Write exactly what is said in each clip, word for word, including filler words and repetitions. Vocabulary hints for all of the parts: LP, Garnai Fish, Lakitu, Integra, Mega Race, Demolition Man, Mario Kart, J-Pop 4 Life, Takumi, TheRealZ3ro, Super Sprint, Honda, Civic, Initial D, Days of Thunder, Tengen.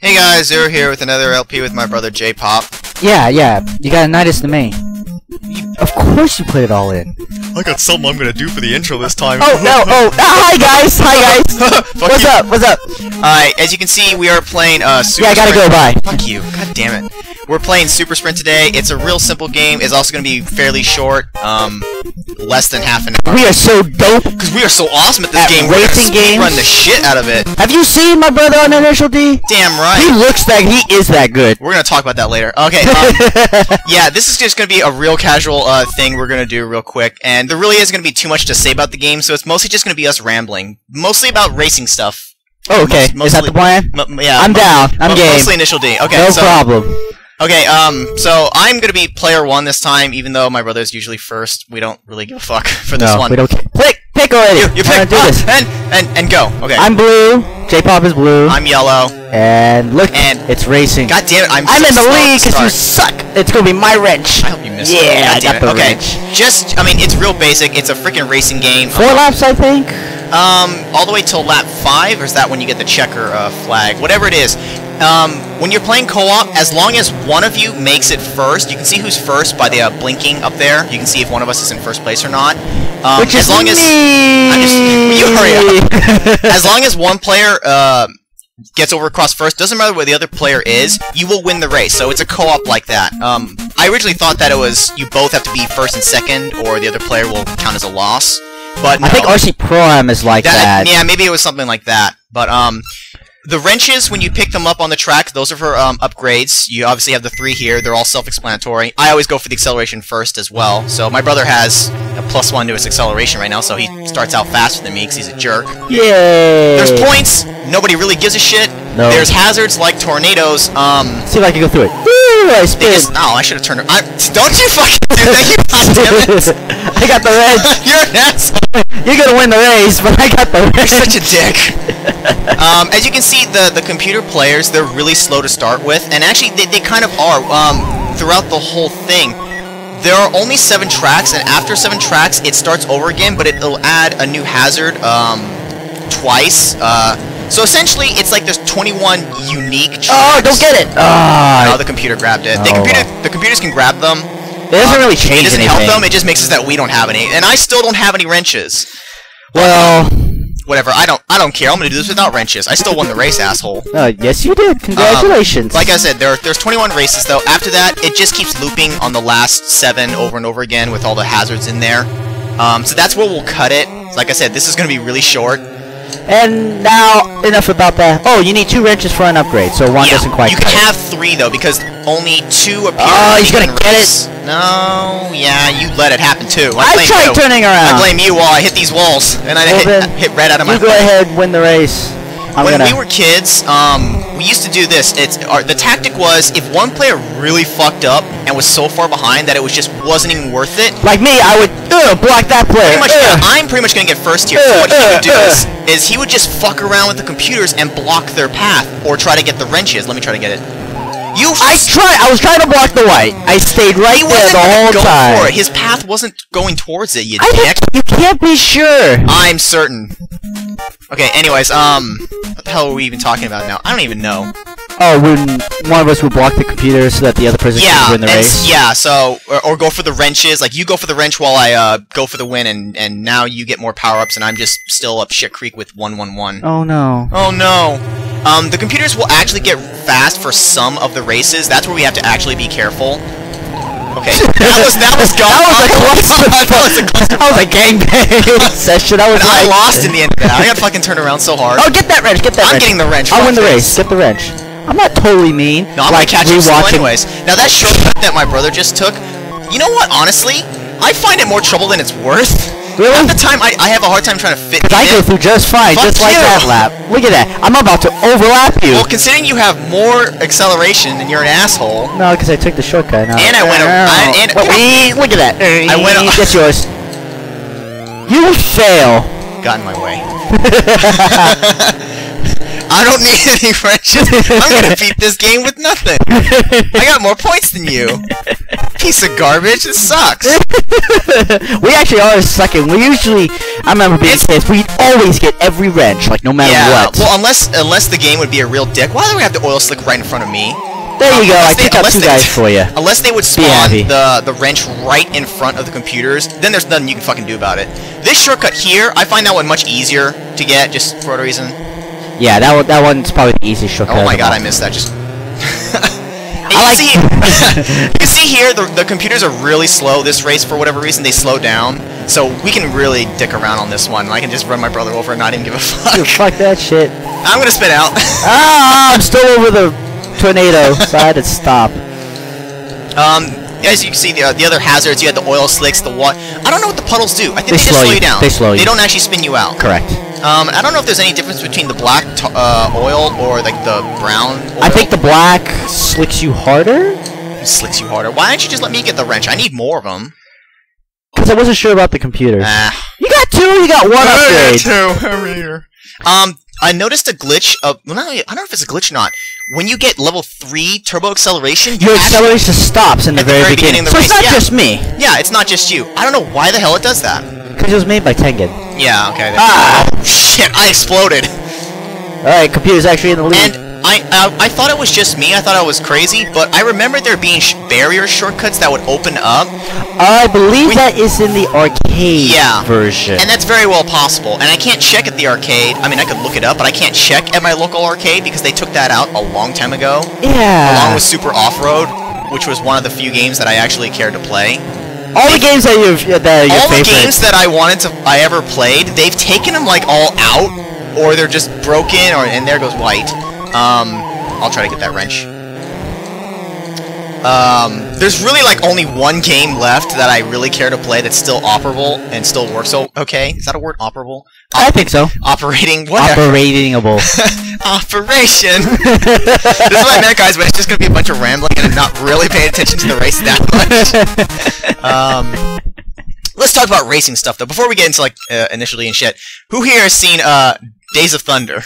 Hey guys, Zero here with another L P with my brother J-Pop. Yeah, yeah, you got a Nidus to me. Of course you put it all in. I got something I'm gonna do for the intro this time. Oh, no, oh, oh, hi guys, hi guys. What's you. up, what's up? Alright, as you can see, we are playing uh, Super Sprint. Yeah, I gotta Sprint. go, bye. Fuck you, god damn it. We're playing Super Sprint today. It's a real simple game. It's also gonna be fairly short, um, less than half an hour. We are so dope. Because we are so awesome at this at game. Racing games. Run the shit out of it. Have you seen my brother on Initial D? Damn right. He looks like he is that good. We're gonna talk about that later. Okay, um, yeah, this is just gonna be a real casual uh, thing we're gonna do real quick, and there really isn't gonna be too much to say about the game, so it's mostly just gonna be us rambling, mostly about racing stuff. Oh, okay. Most, is that the plan? Yeah. I'm down. I'm game. Mostly Initial D. Okay. No so, problem. Okay, um, so I'm gonna be player one this time, even though my brother's usually first. We don't really give a fuck for this no, one. We don't pick, pick already. You, you pick. Do ah, this. And and and go. Okay. I'm blue. J-Pop is blue. I'm yellow. And look, and it's racing. God damn it! I'm. I'm so in the lead because you suck. It's gonna be my wrench. I hope you missed it. Yeah, I got the okay. wrench. Okay. Just, I mean, it's real basic. It's a freaking racing game. Four um, laps, I think. Um, all the way till lap five, or is that when you get the checker uh, flag? Whatever it is. Um, when you're playing co-op, as long as one of you makes it first, you can see who's first by the uh, blinking up there. You can see if one of us is in first place or not. Um, Which as is long me. As I'm just, you hurry up. As long as one player uh, gets over across first, doesn't matter where the other player is, you will win the race. So it's a co-op like that. Um, I originally thought that it was you both have to be first and second, or the other player will count as a loss. But no. I think R C Prime is like that, that. Yeah, maybe it was something like that. But um. The wrenches, when you pick them up on the track, those are for um, upgrades. You obviously have the three here. They're all self-explanatory. I always go for the acceleration first as well. So my brother has a plus one to his acceleration right now, so he starts out faster than me because he's a jerk. Yay! There's points. Nobody really gives a shit. No. There's hazards like tornadoes. Um, See if I can go through it. Ooh, I spin. Just, oh, I should have turned it. I, don't you fucking do that, you goddammit. I got the wrench. You're an asshole. You're going to win the race, but I got the wrench. You're such a dick. um, as you can see, the, the computer players, they're really slow to start with, and actually they, they kind of are um, throughout the whole thing. There are only seven tracks, and after seven tracks, it starts over again, but it'll add a new hazard um, twice. Uh, so essentially, it's like there's twenty-one unique tracks. Oh, don't get it! Uh, no, the computer grabbed it. Oh. The, computer, the computers can grab them. It doesn't um, really change anything. It doesn't anything. help them, it just makes us that we don't have any. And I still don't have any wrenches. Well... Whatever, I don't I don't care, I'm gonna do this without wrenches. I still won the race, asshole. Uh, yes you did, congratulations. Um, like I said, there there's twenty-one races though. After that, it just keeps looping on the last seven over and over again with all the hazards in there. Um, so that's where we'll cut it. Like I said, this is gonna be really short. And now, enough about that. Oh, you need two wrenches for an upgrade, so one yeah, doesn't quite you cut can it. have three, though, because only two appear. Oh, he's gonna get race. it! No, yeah, you let it happen, too. I, I tried you. turning around! I blame you while I hit these walls, and I, well, hit, then, I hit red out of my You go plane. ahead, win the race. I'm when gonna... we were kids, um, we used to do this. It's our, The tactic was, if one player really fucked up and was so far behind that it was just wasn't even worth it... Like me, I would uh, block that player. Pretty much, uh, I'm pretty much gonna get first here. Uh, so what uh, he would do uh, is, is he would just fuck around with the computers and block their path, or try to get the wrenches. Let me try to get it. You I tried! I was trying to block the white. I stayed right he there the whole going time. For it. His path wasn't going towards it, you I dick. You can't be sure. I'm certain. Okay, anyways, um, what the hell are we even talking about now? I don't even know. Oh, when one of us would block the computer so that the other person yeah, can win the race? Yeah, so, or, or go for the wrenches. Like, you go for the wrench while I, uh, go for the win, and, and now you get more power-ups, and I'm just still up shit creek with one one one. Oh, no. Oh, no. Um, the computers will actually get fast for some of the races. That's where we have to actually be careful. Okay, that was that was gone. That was a clusterfuck. That was a clusterfuck. That was a gangbang session. I was and like... I lost in the end of that. I got fucking turned around so hard. Oh, get that wrench. Get that. I'm wrench. getting the wrench. I'll win the race. Get the wrench. I'm not totally mean. No, I'm like, gonna catch you still anyways. Now that short cut that my brother just took. You know what? Honestly, I find it more trouble than it's worth. Really? At the time, I I have a hard time trying to fit. Cause in. I go through just fine, Fuck just like you. that lap. Look at that. I'm about to overlap you. Well, considering you have more acceleration and you're an asshole. No, because I took the shortcut. No. And I went. A, I, and, wait, wait, look at that. I went. That's yours. You fail. got in my way. I don't need any friendships. I'm gonna beat this game with nothing. I got more points than you. Piece of garbage. It sucks. We actually are sucking. We usually, I remember being kids, we always get every wrench, like no matter yeah, what. Well, unless unless the game would be a real dick. Why do we have the oil slick right in front of me? There you um, go, I picked up two they, guys for you. Unless they would spawn the, the wrench right in front of the computers, then there's nothing you can fucking do about it. This shortcut here, I find that one much easier to get, just for a reason. Yeah, that one, that one's probably the easiest shortcut. Oh my god, I missed that, just... you, I like... see, you can see here, the, the computers are really slow this race, for whatever reason, they slow down. So we can really dick around on this one. I can just run my brother over and not even give a fuck. Dude, fuck that shit. I'm gonna spin out. Ah, I'm still over the... tornado, so I had to stop. Um, as you can see, the, uh, the other hazards, you had the oil slicks, the water. I don't know what the puddles do. I think they, they just slow you, you down. They slow you. They don't actually spin you out. Correct. Um, I don't know if there's any difference between the black t uh, oil or like the brown oil. I think the black slicks you harder. It slicks you harder. Why don't you just let me get the wrench? I need more of them. Because I wasn't sure about the computers. Uh, you got two. You got one upgrade. I got two over here. Um, I noticed a glitch of. Well, no, I don't know if it's a glitch or not. When you get level three turbo acceleration, your acceleration stops in the very, very beginning. beginning of the so race. It's not yeah. just me. Yeah, it's not just you. I don't know why the hell it does that. Because it was made by Tengen. Yeah. Okay. Ah! Oh, shit! I exploded. All right, computer's actually in the lead. And I, I, I thought it was just me. I thought I was crazy, but I remember there being sh barrier shortcuts that would open up. I believe we that is in the arcade yeah. version. And that's very well possible. And I can't check at the arcade. I mean, I could look it up, but I can't check at my local arcade because they took that out a long time ago. Yeah. Along with Super Off-Road, which was one of the few games that I actually cared to play. All they, the games that you've that are your all favorite. The games that I wanted to I ever played, they've taken them like all out, or they're just broken, or and there goes white. Um, I'll try to get that wrench. Um, there's really like only one game left that I really care to play that's still operable and still works. So okay, is that a word? Operable? Oper I think so. Operating. Whatever. Operatingable. Operation. This is what I meant, guys. But it's just gonna be a bunch of rambling and I'm not really paying attention to the race that much. um, let's talk about racing stuff though. Before we get into like uh, Initial D and shit, who here has seen uh Days of Thunder?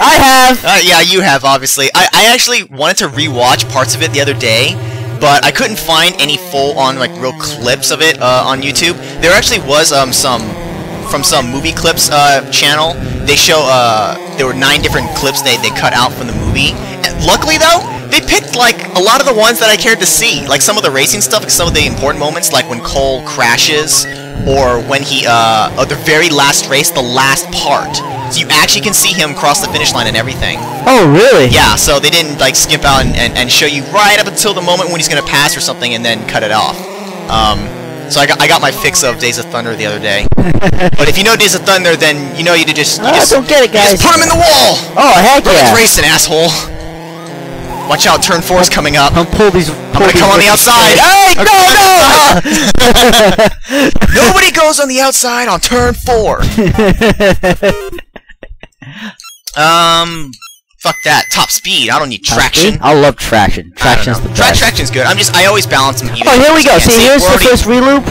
I have. Uh, yeah, you have obviously. I I actually wanted to rewatch parts of it the other day. But I couldn't find any full-on, like, real clips of it uh, on YouTube. There actually was um, some from some movie clips uh, channel. They show uh, there were nine different clips they they cut out from the movie. And luckily though, they picked like a lot of the ones that I cared to see, like some of the racing stuff, some of the important moments, like when Cole crashes or when he uh, oh, the very last race, the last part. So you actually can see him cross the finish line and everything. Oh, really? Yeah, so they didn't, like, skimp out and, and, and show you right up until the moment when he's going to pass or something and then cut it off. Um, so I got, I got my fix of Days of Thunder the other day. But if you know Days of Thunder, then you know you just... You oh, just, I don't get it, guys. You just put him in the wall! Oh, heck yeah. Roman's racing, asshole. Watch out, turn four is coming up. I'm pull these. I'm gonna come on the outside. Hey, no, no! Nobody goes on the outside on turn four. Um, fuck that. Top speed. I don't need traction. I love traction. Traction's the best. Traction's good. I'm just. I always balance them. Oh, here we go. See, here's the first reloop,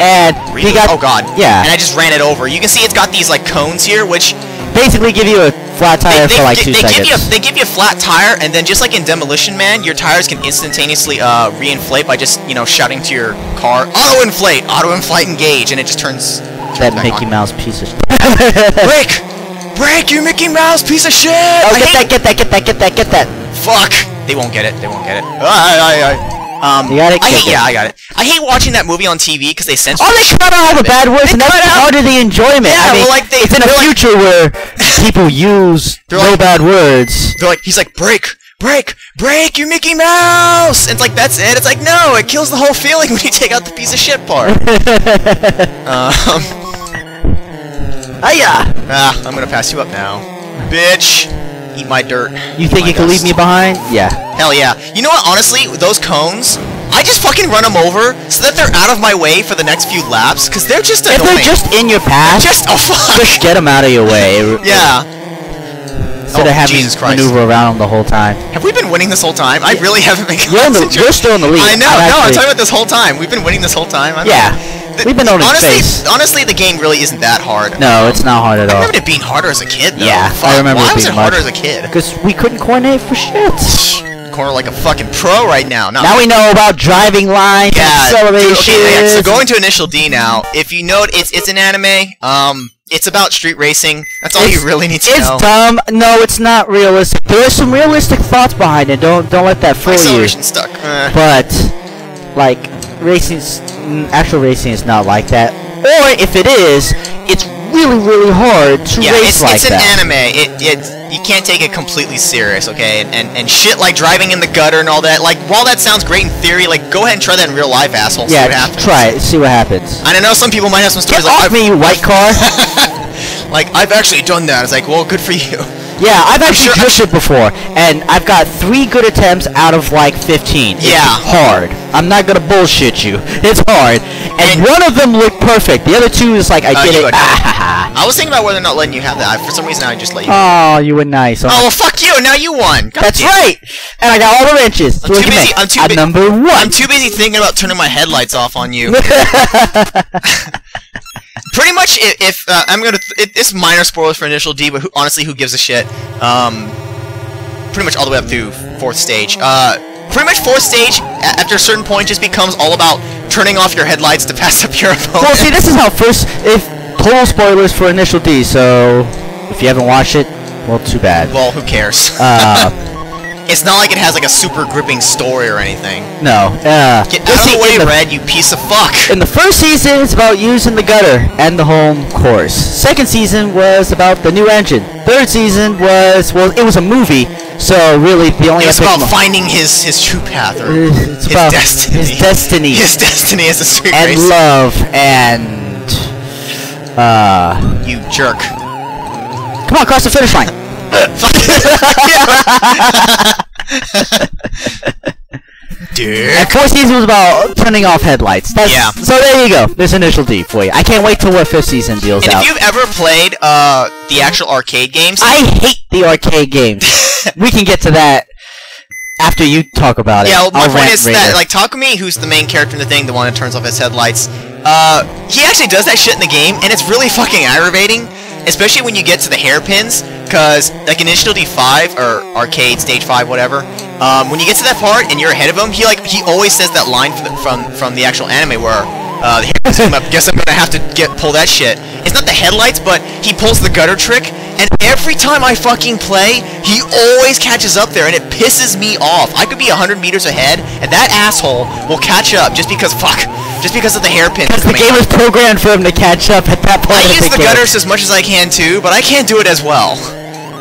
and we got. Oh god. Yeah. And I just ran it over. You can see it's got these like cones here, which basically give you a flat tire for like two seconds. They give you a flat tire, and then just like in Demolition Man, your tires can instantaneously uh reinflate by just you know shouting to your car, auto inflate, auto inflate, engage, and it just turns. That Mickey Mouse piece of shit. Break. Break, you Mickey Mouse piece of shit! Oh, I get that, get that, get that, get that, get that! Fuck! They won't get it. They won't get it. I, I, I. Um, you got it. I hate, yeah, I got it. I hate watching that movie on T V because they censor. Oh, they cut out all the bad words, and that's part of the enjoyment. Yeah, I mean, well, like they, it's in a like, future where people use no like, bad words. They're like, he's like, break, break, break, you Mickey Mouse! And it's like that's it. It's like no, it kills the whole feeling when you take out the piece of shit part. um. Hiya! Ah, I'm gonna pass you up now. Bitch! Eat my dirt. You think you can leave me behind? Yeah. Hell yeah. You know what, honestly, those cones, I just fucking run them over so that they're out of my way for the next few laps, because they're just annoying. If they're just in your path, just, oh, fuck. Just get them out of your way. Yeah. Instead oh, of having to maneuver around them the whole time. Have we been winning this whole time? I really haven't been... You're, in the, you're still in the lead. I know, I'm no, actually... I'm talking about this whole time. We've been winning this whole time. I'm yeah. Like, the, We've been on his face. Honestly, the game really isn't that hard. No, it's not hard at all. I remember it being harder as a kid, though. Yeah, Fuck. I remember Why it being was it harder much. as a kid? Because we couldn't coordinate for shit. Corner like a fucking pro right now. Not now like we know about driving lines, yeah, acceleration. Okay, okay, so going to Initial D now. If you know, it's it's an anime. Um, it's about street racing. That's all it's, you really need to it's know. It's dumb. No, it's not realistic. There's some realistic thoughts behind it. Don't don't let that fool acceleration you. Acceleration stuck. Eh. But like racing, actual racing is not like that. Or if it is, it's really really hard to yeah, race it's, like it's that. Yeah, it's an anime. It it's. You can't take it completely serious, okay? And, and and shit like driving in the gutter and all that. Like, while that sounds great in theory, like, go ahead and try that in real life, asshole. Yeah, try it. See what happens. I don't know, some people might have some stories Get like... off me, you white car! Like, I've actually done that. It's like, well, good for you. Yeah, I've actually sure pushed it before, and I've got three good attempts out of, like, fifteen. It's yeah. hard. I'm not gonna bullshit you. It's hard. And, and one of them looked perfect. The other two is like, I uh, did it. I was thinking about whether or not letting you have that. For some reason, I just let you. Oh, you were nice. Oh, well, fuck you. Now you won. God That's damn. right. And I got all the wrenches. I'm so too busy. I'm too I'm number one. I'm too busy thinking about turning my headlights off on you. Pretty much, if, if uh, I'm gonna, th it's minor spoilers for Initial D, but who, honestly, who gives a shit? Um, pretty much all the way up through fourth stage. Uh, pretty much fourth stage after a certain point just becomes all about turning off your headlights to pass up your opponent. Well, see, this is how first if total spoilers for Initial D. So if you haven't watched it, well, too bad. Well, who cares? Uh, it's not like it has like a super gripping story or anything. No. Uh, Get out of the way, Red, you piece of fuck. In the first season, it's about using the gutter and the home course. Second season was about the new engine. Third season was, well, it was a movie, so really the only... It's about finding his, his true path, or uh, it's his about destiny. His destiny. His destiny as a street and racer. And love, and... Uh... You jerk. Come on, cross the finish line. That fourth season was about turning off headlights. That's, yeah. So there you go. There's Initial D for you. I can't wait till what fifth season deals and out. And if you've ever played uh, the actual arcade games, I hate the arcade games. We can get to that after you talk about it. Yeah, well, my I'll point is that, like, Takumi, who's the main character in the thing, the one that turns off his headlights, uh, he actually does that shit in the game, and it's really fucking aggravating. Especially when you get to the hairpins, because, like, Initial D five, or Arcade, Stage five, whatever, um, when you get to that part and you're ahead of him, he, like, he always says that line from the, from, from the actual anime where, uh, the hairpins come up, guess I'm gonna have to get pull that shit. It's not the headlights, but he pulls the gutter trick, and every time I fucking play, he always catches up there, and it pisses me off. I could be one hundred meters ahead, and that asshole will catch up just because, fuck. Just because of the hairpin. Because the game was programmed for him to catch up at that point. I use the gutters as much as I can too, but I can't do it as well.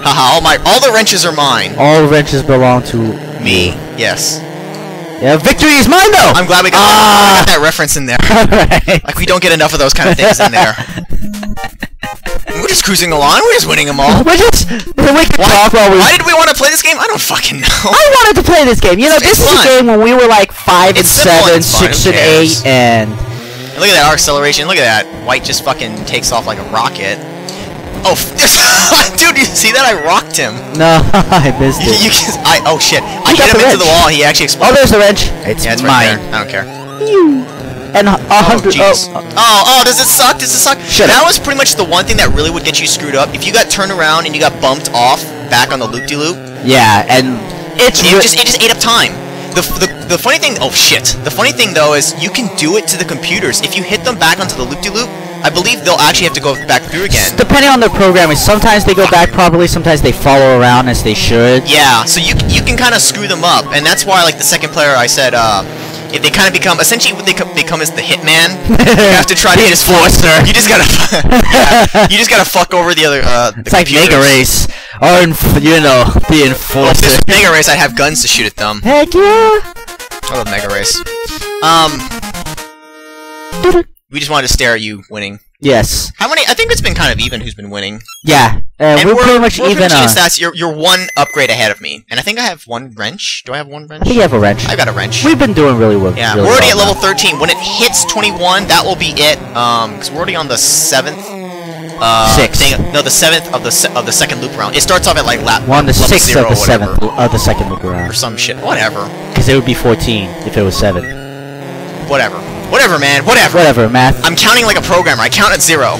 Haha, all my all the wrenches are mine. All wrenches belong to me. Yes. Yeah, victory is mine though! I'm glad we got, uh, that, we got that reference in there. Right. Like, we don't get enough of those kind of things in there. We're just cruising along, we're just winning them all. We're just... We can why, talk while we... why did we want to play this game? I don't fucking know. I wanted to play this game. You know, it's this fun. is a game when we were like five it's and seven, six and eight, and... and... Look at that acceleration, look at that. White just fucking takes off like a rocket. Oh, dude, you see that? I rocked him. No, I missed it. You, you, I, oh, shit. I you hit him into wrench. the wall, he actually exploded. Oh, there's the wrench. It's yeah, it's mine. Right there. I don't care. You. And a hundred. Oh, oh, oh, oh, does it suck? Does it suck? Shut that up. was pretty much the one thing that really would get you screwed up. If you got turned around and you got bumped off back on the loop-de-loop. -loop, yeah, and it's it just it just ate up time. The, the the funny thing. Oh shit. The funny thing though is you can do it to the computers. If you hit them back onto the loop-de-loop, -loop, I believe they'll actually have to go back through again. Depending on their programming, sometimes they go back properly. Sometimes they follow around as they should. Yeah. So you you can kind of screw them up, and that's why like the second player I said. Uh, If they kind of become, essentially what they become is the hitman. You have to try to hit his floor, sir. You just gotta, yeah, you just gotta fuck over the other. Uh, the it's like computers. Mega Race, or you know, the enforcer. If this was Mega Race, I'd have guns to shoot at them. Heck yeah! I love Mega Race. Um, we just wanted to stare at you winning. Yes. How many? I think it's been kind of even who's been winning. Yeah, uh, we're, we're pretty much we're even. Pretty much uh, you're, you're one upgrade ahead of me, and I think I have one wrench. Do I have one wrench? I think you have a wrench. I got a wrench. We've been doing really well. Yeah, really we're already well at level now. thirteen. When it hits twenty-one, that will be it. Um, because we're already on the seventh. Uh, sixth. Thing, no, the seventh of the se of the second loop round. It starts off at like lap one, the sixth of the seventh of the second loop round, or some shit. Whatever. Because it would be fourteen if it was seven. Whatever. Whatever, man. Whatever. Whatever, math. I'm counting like a programmer. I count at zero.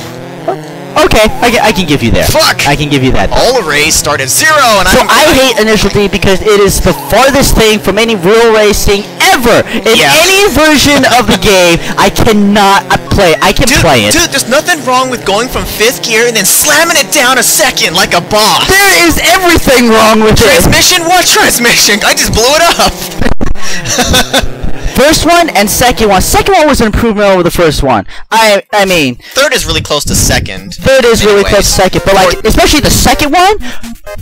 Okay, I can, I can give you that. Fuck! I can give you that. Though. All arrays start at zero, and I. So I'm I hate Initial D because it is the farthest thing from any real racing ever. In yes. any version of the game, I cannot play. I can dude, play it. Dude, there's nothing wrong with going from fifth gear and then slamming it down a second like a boss. There is everything wrong with transmission? It. Transmission? What transmission? I just blew it up. First one and second one. Second one was an improvement over the first one. I I mean... Third is really close to second. Third is anyways. really close to second, but like, or, especially the second one,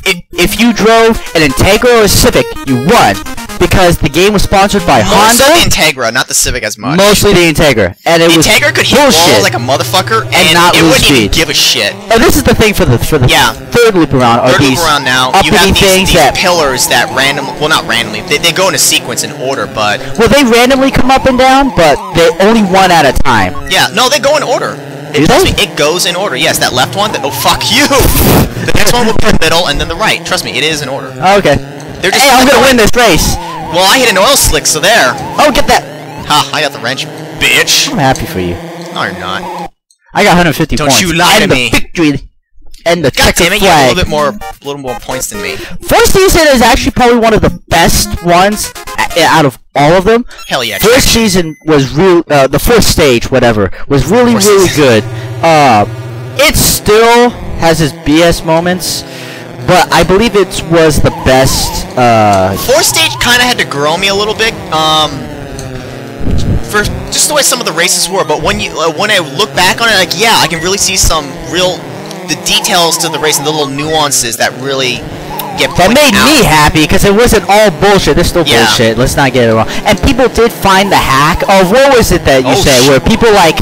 it, if you drove an Integra or a Civic, you won. Because the game was sponsored by mostly Honda. Mostly the Integra, not the Civic as much. Mostly the Integra. And it the was Integra could hit bullshit. walls like a motherfucker, and, and not it wouldn't speed. even give a shit. And this is the thing for the, for the yeah. third loop around. Third loop around now, you have these, these that pillars that randomly... Well, not randomly. They, they go in a sequence in order, but... Well, they randomly come up and down, but they only one at a time. Yeah, no, they go in order. It, trust me, it goes in order. Yes, that left one, that, oh, fuck you! The next one will be the middle, and then the right. Trust me, it is in order. Okay. They're just hey, I'm gonna win this race! Well, I hit an oil slick, so there. Oh, get that! Ha, I got the wrench, bitch! I'm happy for you. No, you're not. I got one hundred fifty Don't points. Don't you lie and to me! Victory. And the God damn it, you have a little bit more, a little more points than me. First season is actually probably one of the best ones out of all of them. Hell yeah! First trash. season was real. Uh, the first stage, whatever, was really, first really season. good. Uh, it still has its B S moments, but I believe it was the best. Uh, Fourth stage kind of had to grow me a little bit. Um. For just the way some of the races were, but when you uh, when I look back on it, like yeah, I can really see some real. The details to the race and the little nuances that really get that made out. me happy because it wasn't all bullshit. There's still yeah. bullshit. Let's not get it wrong. And people did find the hack of what was it that you oh, said shit. where people like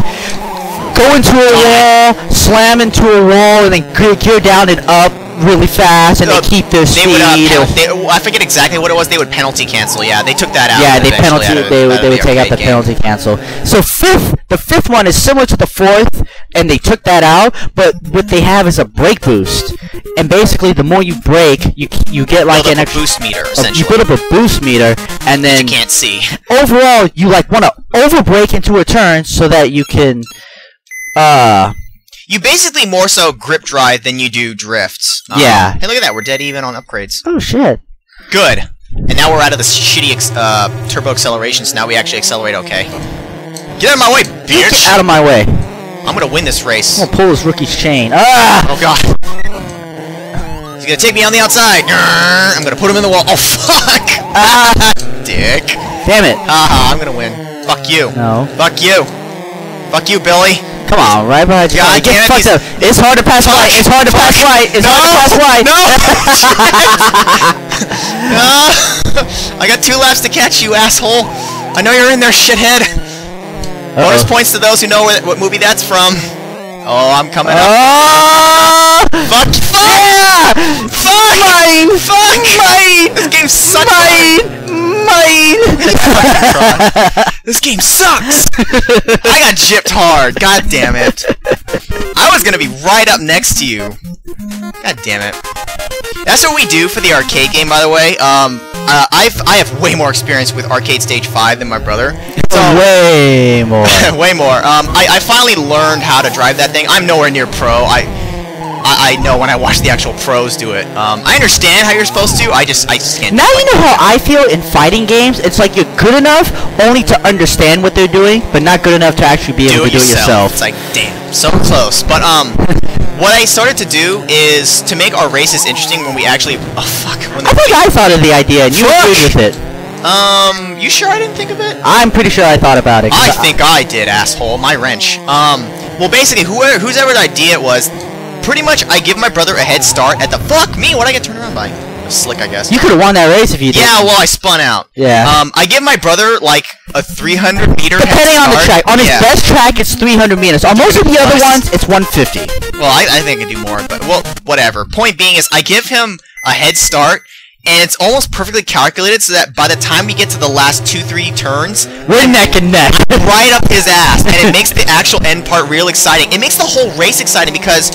go into a wall, slam into a wall, and then gear down and up really fast, and uh, they keep their they speed. Would, uh, they, I forget exactly what it was. They would penalty cancel. Yeah, they took that out. Yeah, they penalty. Out of, they would. They would the take out the game. penalty cancel. So fifth, the fifth one is similar to the fourth. And they took that out, but what they have is a brake boost, and basically the more you brake, you you get like an extra boost meter. Essentially, you build up a boost meter, and then you can't see. Overall, you like want to over brake into a turn so that you can, uh, you basically more so grip drive than you do drift. Um, yeah. Hey, look at that. We're dead even on upgrades. Oh shit. Good. And now we're out of this shitty ex uh, turbo acceleration, so now we actually accelerate okay. Get out of my way, bitch! Get out of my way. I'm gonna win this race. I'm gonna pull this rookie's chain. Ah! Oh god. He's gonna take me on the outside. I'm gonna put him in the wall. Oh fuck! Ah! Dick. Damn it. Haha, uh-huh, I'm gonna win. Fuck you. No. Fuck you. Fuck you, Billy. Come on, right behind you. God, I get fucked up. It's hard to pass right. It's hard to pass right. It's hard to pass right. No! No! I got two laps to catch you, asshole. I know you're in there, shithead. Uh-oh. Bonus points to those who know what movie that's from. Oh, I'm coming uh, up. Fuck! Fuck! Yeah! Fuck! Mine! Fuck! Mine! This game sucks! Mine! Mine! This game sucks! I got gypped hard. God damn it! I was gonna be right up next to you. God damn it! That's what we do for the arcade game, by the way. Um, uh, I've I have way more experience with Arcade Stage Five than my brother. So, way more. way more. Um, I, I finally learned how to drive that thing. I'm nowhere near pro. I, I, I know when I watch the actual pros do it. Um, I understand how you're supposed to. I just, I just can't. Now you know how I feel in fighting games. It's like you're good enough only to understand what they're doing, but not good enough to actually be able to do it yourself. It's like, damn, so close. But um, what I started to do is to make our races interesting when we actually. Oh fuck. When I think I thought of the idea, and you agreed with it. Um, you sure I didn't think of it? I'm pretty sure I thought about it. I, I think I did, asshole. My wrench. Um, well, basically, whoever, whosever the idea it was, pretty much I give my brother a head start at the... Fuck me, what I get turned around by? Slick, I guess. You could have won that race if you did. Yeah, well, I spun out. Yeah. Um, I give my brother, like, a three hundred meter depending head start. on the track. On his yeah. best track, it's three hundred meters. On most of the other ones, it's one fifty. Well, I, I think I could do more, but, well, whatever. Point being is, I give him a head start... And it's almost perfectly calculated so that by the time we get to the last two, three turns, we're neck and neck. Right up his ass. And it makes the actual end part real exciting. It makes the whole race exciting because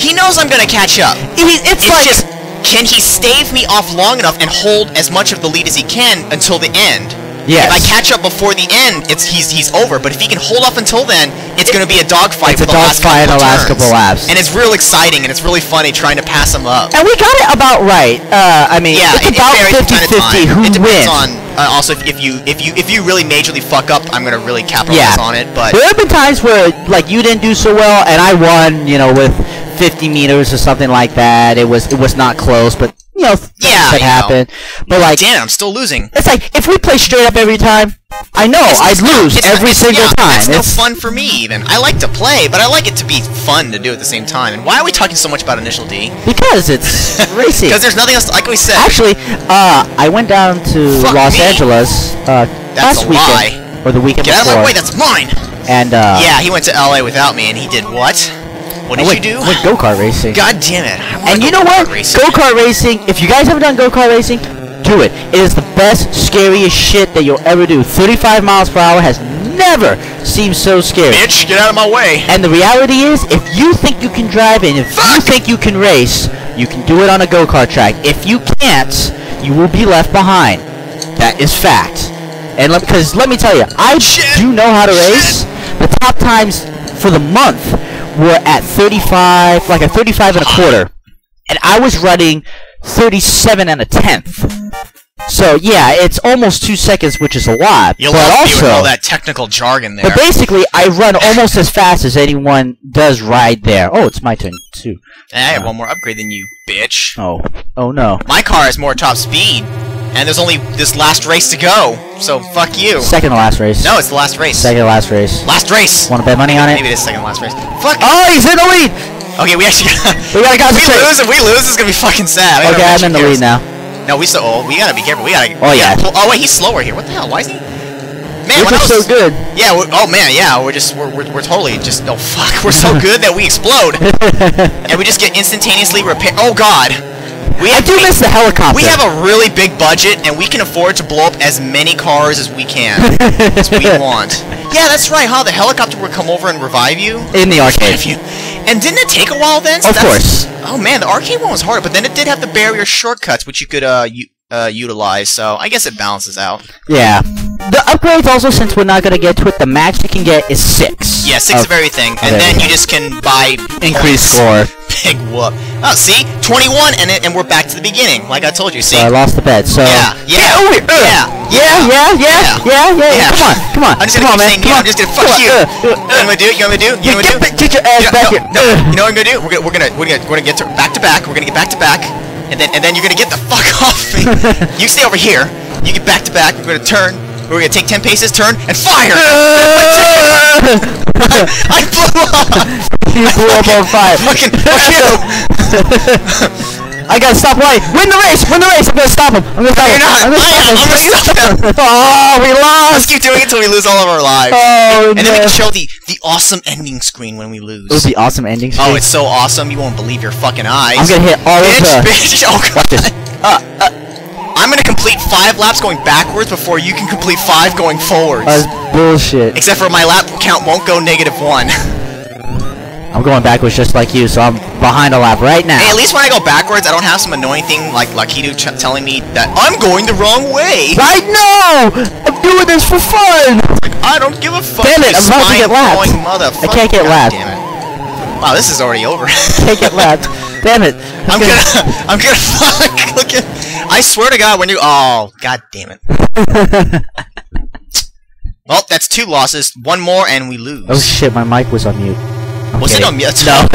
he knows I'm going to catch up. It's, it's, it's like, just, can he stave me off long enough and hold as much of the lead as he can until the end? Yes. If I catch up before the end, it's he's he's over. But if he can hold off until then, it's going to be a dogfight for the last couple laps. It's a dogfight in the last couple laps. And it's real exciting, and it's really funny trying to pass him up. And we got it about right. Uh, I mean, yeah, it's it, about fifty fifty who it wins. On, uh, also, if, if you if you if you really majorly fuck up, I'm going to really capitalize yeah. on it. But there have been times where like you didn't do so well, and I won. You know, with fifty meters or something like that. It was it was not close, but. You know, yeah, that happened. But like, damn, I'm still losing. It's like if we play straight up every time, I know it's, I'd it's lose not, every not, single yeah, time. It's, it's no fun for me even. I like to play, but I like it to be fun to do at the same time. And why are we talking so much about Initial D? Because it's racing. Because there's nothing else. Like we said. Actually, uh, I went down to Fuck Los me. Angeles uh, that's last a weekend lie. or the weekend Get before. Get out of my way. That's mine. And uh, yeah, he went to L A without me, and he did what? What did went, you do? I went go-kart racing. God damn it. And you know what? Go-kart racing, if you guys haven't done go-kart racing, do it. It is the best, scariest shit that you'll ever do. thirty-five miles per hour has never seemed so scary. Bitch, get out of my way. And the reality is, if you think you can drive and if Fuck. you think you can race, you can do it on a go-kart track. If you can't, you will be left behind. That is fact. And because let, let me tell you, I shit. do know how to race. Shit. The top times for the month were at thirty-five, like a thirty-five and a quarter, and I was running thirty-seven and a tenth. So yeah, it's almost two seconds, which is a lot. You'll but also, you all that technical jargon there. But basically, I run almost as fast as anyone does ride there. Oh, it's my turn too. I have uh, one more upgrade than you, bitch. Oh, oh no. My car has more top speed, and there's only this last race to go. So fuck you. Second to last race. No, it's the last race. Second to last race. Last race. Want to bet money maybe, on it? Maybe it is second to last race. Fuck. Oh, he's in the lead. Okay, we actually got. We gotta concentrate. If we lose, if we lose, it's gonna be fucking sad. I okay, I'm in the cares. lead now. No, we so old. We gotta be careful. We gotta. Oh we yeah. Gotta pull, oh wait, he's slower here. What the hell? Why is he? Man, we're just was, so good. Yeah. We're, oh man. Yeah. We're just. We're, we're. We're totally just. Oh fuck. We're so good that we explode. And we just get instantaneously repair. Oh god. We I do miss the helicopter. We have a really big budget, and we can afford to blow up as many cars as we can, as we want. Yeah, that's right, huh? The helicopter would come over and revive you? In the arcade. You, and didn't it take a while then? So of course. Oh, man, the arcade one was hard, but then it did have the barrier shortcuts, which you could uh, u uh utilize, so I guess it balances out. Yeah. The upgrades also, since we're not going to get to it, the max you can get is six. Yeah, six of, of everything, and of then everything. you just can buy... Increased score. Big whoop. Oh, see? twenty-one, and it, and we're back to the beginning, like I told you, see? So I lost the bet, so... Yeah, yeah, yeah, uh, yeah, yeah, yeah, yeah, yeah, yeah, yeah, come on, come on, I'm just gonna come on, man, come on. I'm just gonna fuck on, you. Uh, uh, you know what I'm gonna do? You know what I'm gonna do? You know what I'm gonna do? Get your ass back here. No, you know what I'm gonna do? We're gonna, we're gonna, we're gonna, we're gonna get to back-to-back, we're gonna get back-to-back, and then, and then you're gonna get the fuck off me. You stay over here, you get back-to-back, we're gonna turn, we're gonna take ten paces, turn, and fire! I blew up! You blew up on fire. Fucking fuck you! I gotta stop White. Win the race! Win the race! I'm gonna stop him! I'm gonna stop him! I'm gonna stop him! I'm gonna stop him! Oh, we lost! Let's keep doing it until we lose all of our lives. Oh, and, and then we can show the, the awesome ending screen when we lose. It was the awesome ending screen? Oh, it's so awesome, you won't believe your fucking eyes. I'm gonna hit all of the... Bitch, bitch, oh god. Watch this. Uh, uh. I'm gonna complete five laps going backwards before you can complete five going forwards. That's bullshit. Except for my lap count won't go negative one. I'm going backwards just like you, so I'm behind a lap right now. Hey, at least when I go backwards, I don't have some annoying thing like Lakitu ch telling me that I'm going the wrong way. I know! I'm doing this for fun! Like, I don't give a fuck. Damn it, I'm about to get lapped. I can't get lapped. Damn it. Wow, this is already over. I can't get lapped. Damn it. I'm, I'm gonna, gonna... I'm gonna fuck. Look at... I swear to God when you... Oh, god damn it. Well, that's two losses. One more and we lose. Oh shit, my mic was on mute. I'm was kidding. it on mute? No. Oh,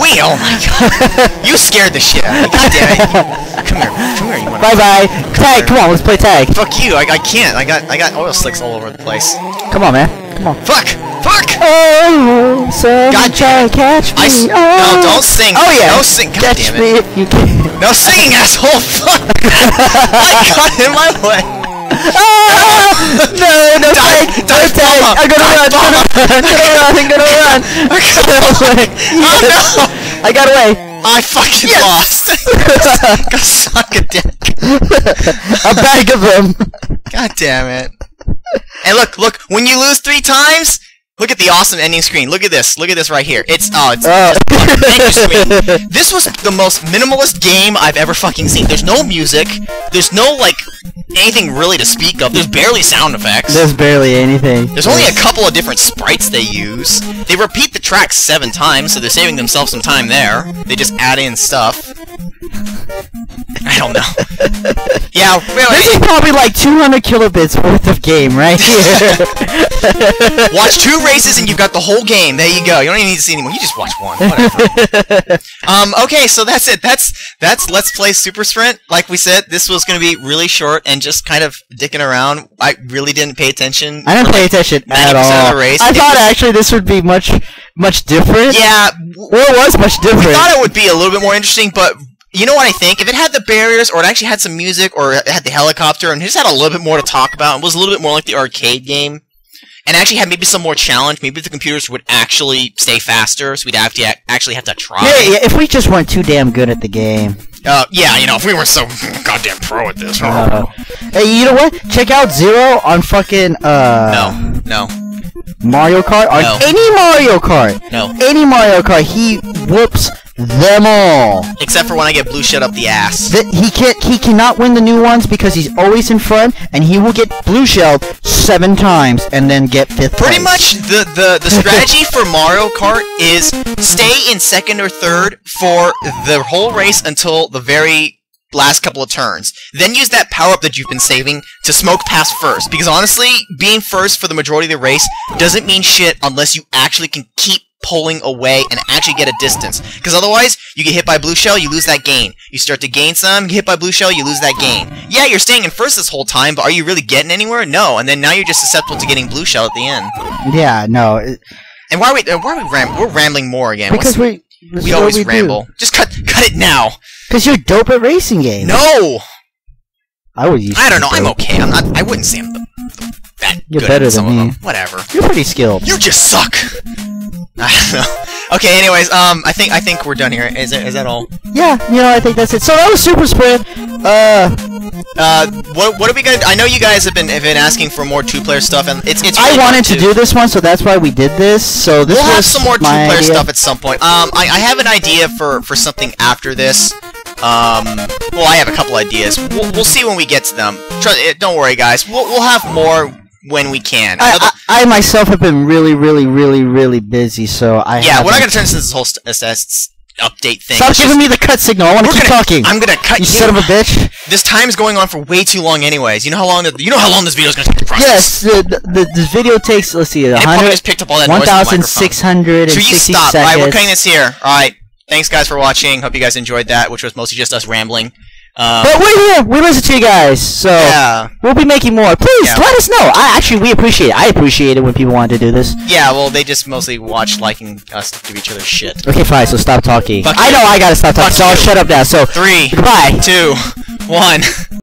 Wait, oh my god. You scared the shit out of me. God damn it. Come here. Come here. You wanna bye bye. Come tag, here. come on, let's play tag. Fuck you. I, I can't. I got I got oil slicks all over the place. Come on, man. Come on. Fuck. Fuck. Oh, God damn it. Catch me. I, oh. No, don't sing. Oh yeah. No sing. God catch damn it. Me. You can't. No singing, asshole. Fuck. I got in my way. Ah, no, no tag, no tag. I'm gonna run, I'm gonna run, I'm gonna run. Oh no! I got away. I fucking yes. lost. Go suck a dick. A bag of them. God damn it! And look, look. When you lose three times, look at the awesome ending screen. Look at this. Look at this right here. It's oh, it's. Oh. Sweet. This was the most minimalist game I've ever fucking seen. There's no music. There's no like. anything really to speak of. There's barely sound effects. There's barely anything. There's only a couple of different sprites they use. They repeat the tracks seven times, so they're saving themselves some time there. They just add in stuff. I don't know. Yeah, really. This is probably like two hundred kilobits worth of game right here. Watch two races and you've got the whole game. There you go. You don't even need to see anyone. You just watch one. Whatever. um, okay, so that's it. That's that's Let's Play Super Sprint. Like we said, this was going to be really short and just kind of dicking around. I really didn't pay attention. I didn't pay like attention at all. Of the race. I it thought was... actually this would be much, much different. Yeah. Well, it was much different. I thought it would be a little bit more interesting, but... You know what I think? If it had the barriers, or it actually had some music, or it had the helicopter, and it just had a little bit more to talk about, and was a little bit more like the arcade game, and actually had maybe some more challenge, maybe the computers would actually stay faster, so we'd have to actually have to try. Yeah, yeah, if we just weren't too damn good at the game. Uh, yeah, you know, if we were so goddamn pro at this. Uh, hey, you know what? Check out Zero on fucking, uh... No, no. Mario Kart? Or no. Any Mario Kart! No. Any Mario Kart, he whoops... them all, except for when I get blue shit up the ass. The, he can't. He cannot win the new ones because he's always in front, and he will get blue shelled seven times and then get fifth. Pretty place. much, the the the strategy for Mario Kart is stay in second or third for the whole race until the very last couple of turns. Then use that power up that you've been saving to smoke past first. Because honestly, being first for the majority of the race doesn't mean shit unless you actually can keep pulling away and actually get a distance, because otherwise you get hit by blue shell, you lose that gain. You start to gain some, you get hit by blue shell, you lose that gain. Yeah, you're staying in first this whole time, but are you really getting anywhere? No, and then now you're just susceptible to getting blue shell at the end. Yeah, no. It... And why are we? Why are we? Ram we're rambling more again. Because What's, we we always we ramble. Do. Just cut cut it now. Because you're dope at racing games. No. I would. I don't know. I'm okay. I'm not. I wouldn't say I'm the, the, that you're good better at some than of me. Them. Whatever. You're pretty skilled. You just suck. I don't know. Okay, anyways, um, I think I think we're done here. Is that, is that all? Yeah, you know, I think that's it. So that was Super Sprint. Uh, uh, what what are we gonna? I know you guys have been have been asking for more two-player stuff, and it's it's. Really I wanted to do this one, so that's why we did this. So this we'll was have some more two-player stuff at some point. Um, I I have an idea for for something after this. Um, well, I have a couple ideas. We'll we'll see when we get to them. Try, don't worry, guys. We'll we'll have more. When we can. I, I, I myself have been really, really, really, really busy, so I. Yeah, we're not gonna turn into this whole st st update thing. Stop it's giving just... me the cut signal. I want to keep gonna, talking. I'm gonna cut you. You son of a bitch. This time's going on for way too long, anyways. You know how long? The, you know how long this video's gonna take. Yes, the, the the video takes. Let's see, one thousand six hundred sixty seconds. All right, we're cutting this here. All right, thanks guys for watching. Hope you guys enjoyed that, which was mostly just us rambling. Um, but we're here, we listen to you guys, so yeah. We'll be making more. Please, yeah. Let us know. I actually, we appreciate it. I appreciate it when people want to do this. Yeah, well, they just mostly watch liking us give each other shit. Okay, fine, so stop talking. Fuck I you. know I gotta stop talking, Fuck so you. I'll shut up now, so... Three, goodbye. two, one...